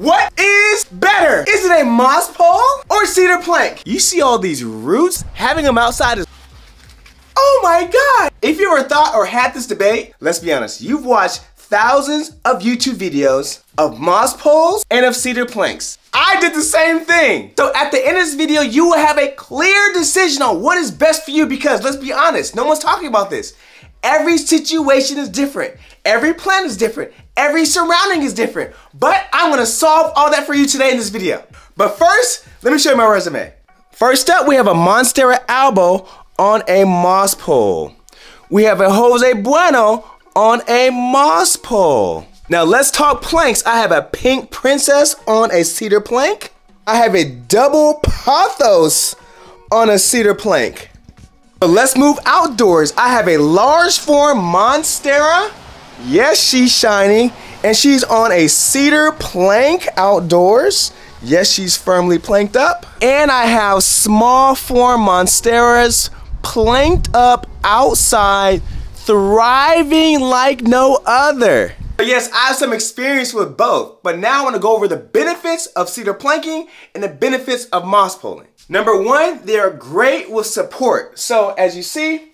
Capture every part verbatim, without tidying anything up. What is better? Is it a moss pole or cedar plank? You see all these roots? Having them outside is... Oh my God! If you ever thought or had this debate, let's be honest, you've watched thousands of YouTube videos of moss poles and of cedar planks. I did the same thing. So at the end of this video, you will have a clear decision on what is best for you because let's be honest, no one's talking about this. Every situation is different. Every plant is different. Every surrounding is different. But I'm gonna solve all that for you today in this video. But first, let me show you my resume. First up, we have a Monstera Albo on a moss pole. We have a Jose Bueno on a moss pole. Now let's talk planks. I have a Pink Princess on a cedar plank. I have a double pothos on a cedar plank. But let's move outdoors. I have a large form Monstera. Yes, she's shiny. And she's on a cedar plank outdoors. Yes, she's firmly planked up. And I have small form Monsteras planked up outside, thriving like no other. But yes, I have some experience with both. But now I want to go over the benefits of cedar planking and the benefits of moss poling. Number one, they are great with support. So as you see,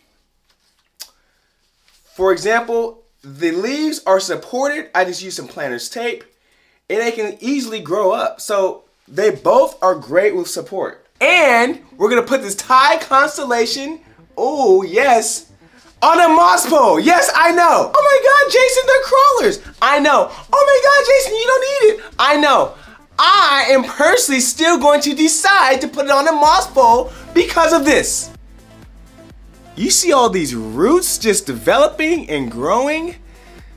for example, the leaves are supported. I just used some planter's tape and they can easily grow up. So they both are great with support. And we're gonna put this Thai Constellation, oh yes, on a moss pole. Yes, I know. Oh my God, Jason, they're crawlers. I know. Oh my God, Jason, you don't need it. I know. I am personally still going to decide to put it on a moss pole because of this. You see all these roots just developing and growing?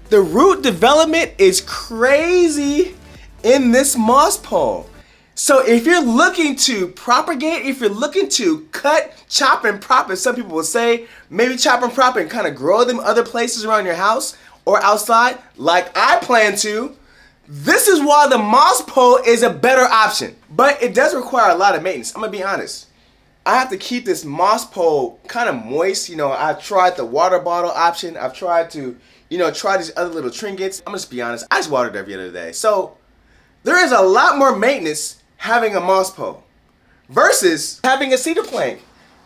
The root development is crazy in this moss pole. So if you're looking to propagate, if you're looking to cut, chop, and prop, as some people will say, maybe chop and prop and kind of grow them other places around your house or outside, like I plan to, this is why the moss pole is a better option, but it does require a lot of maintenance. I'm gonna be honest. I have to keep this moss pole kind of moist. You know, I've tried the water bottle option. I've tried to, you know, try these other little trinkets. I'm just be honest. I just watered every other day. So there is a lot more maintenance having a moss pole versus having a cedar plank.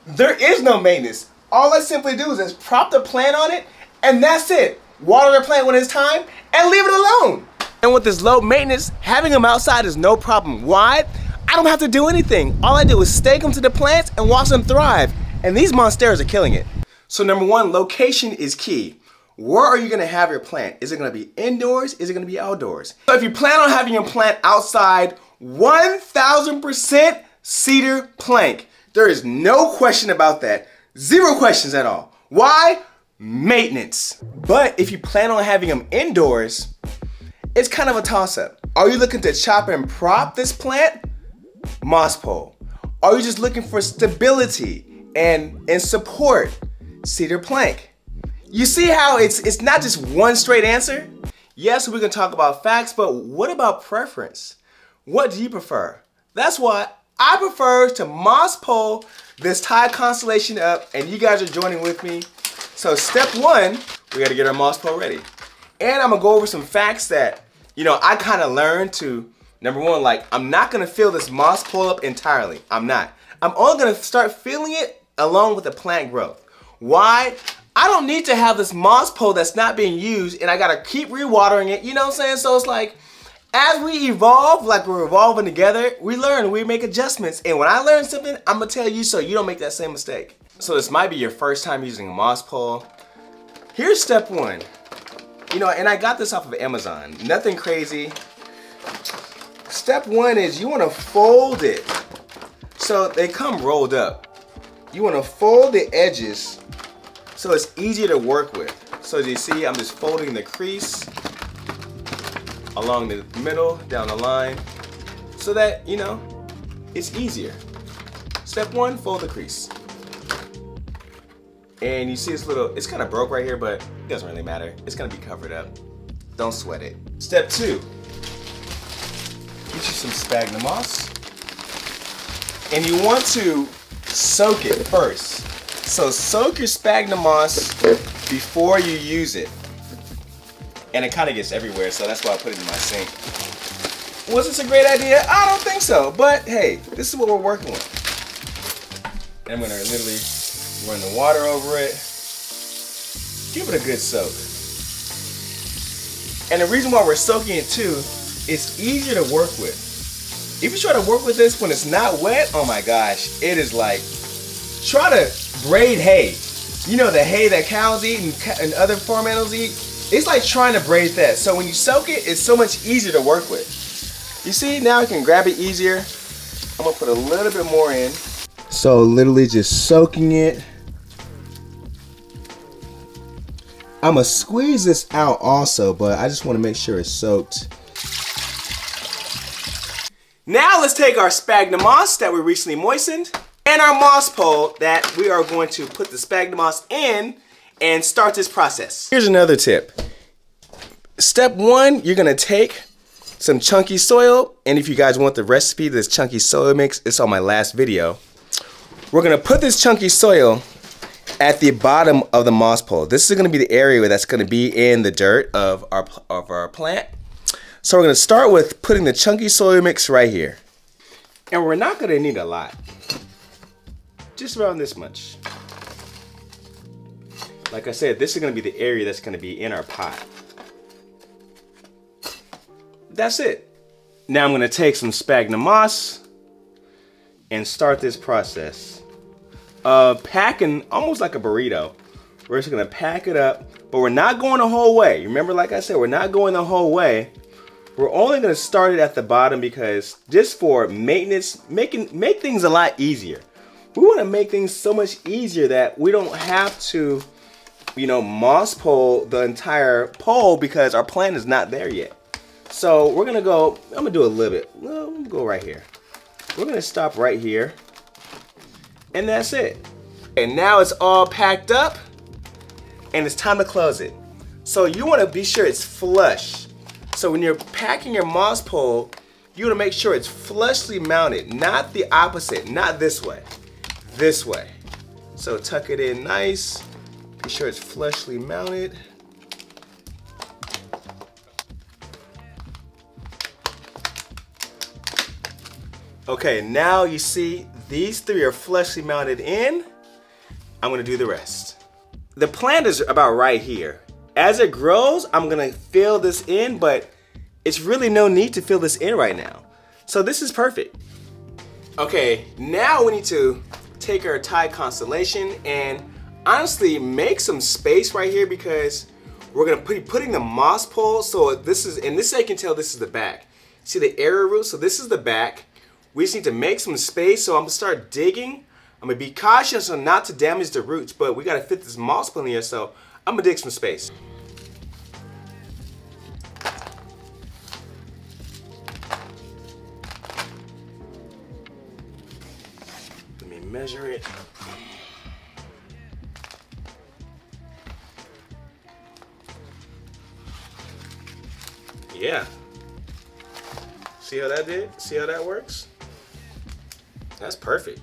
There is no maintenance. All I simply do is just prop the plant on it and that's it. Water the plant when it's time and leave it alone. And with this low maintenance, having them outside is no problem. Why? I don't have to do anything. All I do is stake them to the plants and watch them thrive. And these Monsteras are killing it. So number one, location is key. Where are you gonna have your plant? Is it gonna be indoors? Is it gonna be outdoors? So if you plan on having your plant outside, one thousand percent cedar plank. There is no question about that. Zero questions at all. Why? Maintenance. But if you plan on having them indoors, it's kind of a toss-up. Are you looking to chop and prop this plant? Moss pole. Are you just looking for stability and, and support? Cedar plank. You see how it's, it's not just one straight answer? Yes, we can talk about facts, but what about preference? What do you prefer? That's why I prefer to moss pole this Thai Constellation up, and you guys are joining with me. So step one, we gotta get our moss pole ready. And I'm gonna go over some facts that, you know, I kind of learned to, number one, like, I'm not gonna fill this moss pole up entirely. I'm not. I'm only gonna start filling it along with the plant growth. Why? I don't need to have this moss pole that's not being used and I gotta keep rewatering it, you know what I'm saying? So it's like, as we evolve, like we're evolving together, we learn, we make adjustments. And when I learn something, I'm gonna tell you so you don't make that same mistake. So this might be your first time using a moss pole. Here's step one. You know, and I got this off of Amazon. Nothing crazy. Step one is you want to fold it. So they come rolled up. You want to fold the edges so it's easier to work with. So as you see, I'm just folding the crease along the middle, down the line, so that, you know, it's easier. Step one, fold the crease. And you see this little, it's kind of broke right here, but it doesn't really matter. It's gonna be covered up. Don't sweat it. Step two, get you some sphagnum moss. And you want to soak it first. So soak your sphagnum moss before you use it. And it kind of gets everywhere, so that's why I put it in my sink. Was this a great idea? I don't think so, but hey, this is what we're working with. I'm gonna literally run the water over it. Give it a good soak. And the reason why we're soaking it too, it's easier to work with. If you try to work with this when it's not wet, oh my gosh, it is like, try to braid hay. You know, the hay that cows eat and, and other farm animals eat? It's like trying to braid that. So when you soak it, it's so much easier to work with. You see, now I can grab it easier. I'm gonna put a little bit more in. So literally just soaking it. I'm gonna squeeze this out also, but I just wanna make sure it's soaked. Now let's take our sphagnum moss that we recently moistened and our moss pole that we are going to put the sphagnum moss in and start this process. Here's another tip. Step one, you're gonna take some chunky soil, and if you guys want the recipe, this chunky soil mix, it's on my last video. We're gonna put this chunky soil at the bottom of the moss pole. This is gonna be the area that's gonna be in the dirt of our, of our plant. So we're gonna start with putting the chunky soil mix right here. And we're not gonna need a lot. Just around this much. Like I said, this is gonna be the area that's gonna be in our pot. That's it. Now I'm gonna take some sphagnum moss and start this process of packing, almost like a burrito. We're just gonna pack it up, but we're not going the whole way. Remember, like I said, we're not going the whole way. We're only gonna start it at the bottom because just for maintenance, making make things a lot easier. We wanna make things so much easier that we don't have to, you know, moss pole the entire pole because our plant is not there yet. So we're gonna go, I'm gonna do a little bit, well, I'm gonna go right here. We're gonna stop right here. And that's it. And now it's all packed up and it's time to close it. So you wanna be sure it's flush. So when you're packing your moss pole, you wanna make sure it's flushly mounted, not the opposite, not this way, this way. So tuck it in nice, be sure it's flushly mounted. Okay, now you see these three are fleshly mounted in. I'm gonna do the rest. The plant is about right here. As it grows, I'm gonna fill this in, but it's really no need to fill this in right now. So this is perfect. Okay, now we need to take our Thai Constellation and honestly make some space right here because we're gonna be putting the moss pole. So this is, and this I can tell this is the back. See the arrowroot, so this is the back. We just need to make some space, so I'm gonna start digging. I'm gonna be cautious on not to damage the roots, but we gotta fit this moss pole in here, so I'm gonna dig some space. Let me measure it. Yeah. See how that did? See how that works? That's perfect.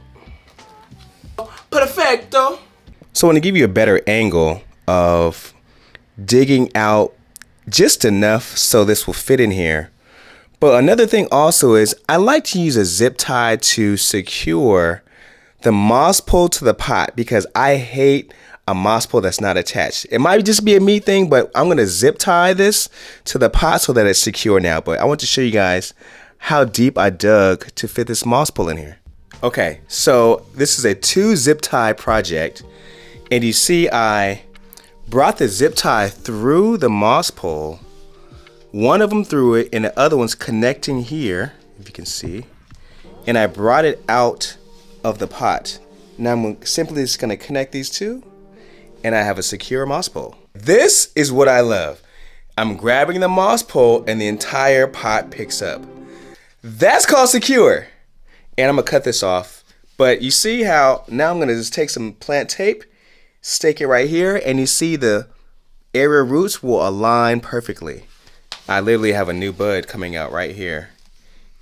Perfecto. So I want to give you a better angle of digging out just enough so this will fit in here. But another thing also is I like to use a zip tie to secure the moss pole to the pot because I hate a moss pole that's not attached. It might just be a me thing, but I'm going to zip tie this to the pot so that it's secure now. But I want to show you guys how deep I dug to fit this moss pole in here. Okay, so this is a two zip tie project, and you see I brought the zip tie through the moss pole. One of them through it and the other one's connecting here, if you can see, and I brought it out of the pot. Now I'm simply just gonna connect these two and I have a secure moss pole. This is what I love. I'm grabbing the moss pole and the entire pot picks up. That's called secure. And I'm gonna cut this off, but you see how now I'm gonna just take some plant tape, stake it right here, and you see the area roots will align perfectly. I literally have a new bud coming out right here.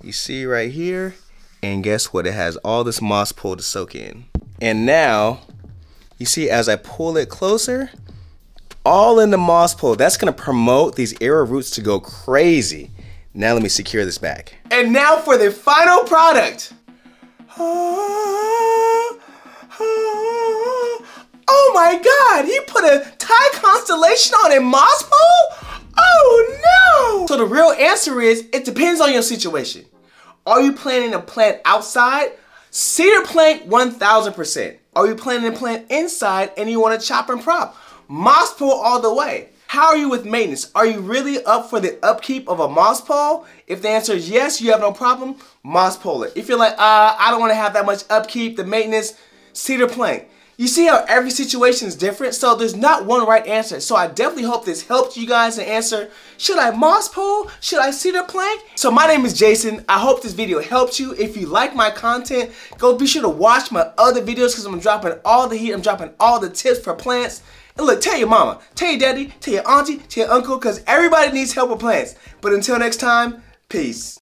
You see right here, and guess what? It has all this moss pole to soak in. And now, you see as I pull it closer, all in the moss pole, that's gonna promote these area roots to go crazy. Now let me secure this back. And now for the final product. Oh my God, he put a Thai constellation on a moss pole? Oh no! So the real answer is, it depends on your situation. Are you planning to plant outside? Cedar plank one thousand percent. Are you planning to plant inside and you want to chop and prop? Moss pole all the way. How are you with maintenance? Are you really up for the upkeep of a moss pole? If the answer is yes, you have no problem, moss pole it. If you're like, uh, I don't want to have that much upkeep, the maintenance, cedar plank. You see how every situation is different? So there's not one right answer. So I definitely hope this helped you guys to answer, should I moss pole? Should I cedar plank? So my name is Jason. I hope this video helped you. If you like my content, go be sure to watch my other videos because I'm dropping all the heat. I'm dropping all the tips for plants. And look, tell your mama, tell your daddy, tell your auntie, tell your uncle because everybody needs help with plants. But until next time, peace.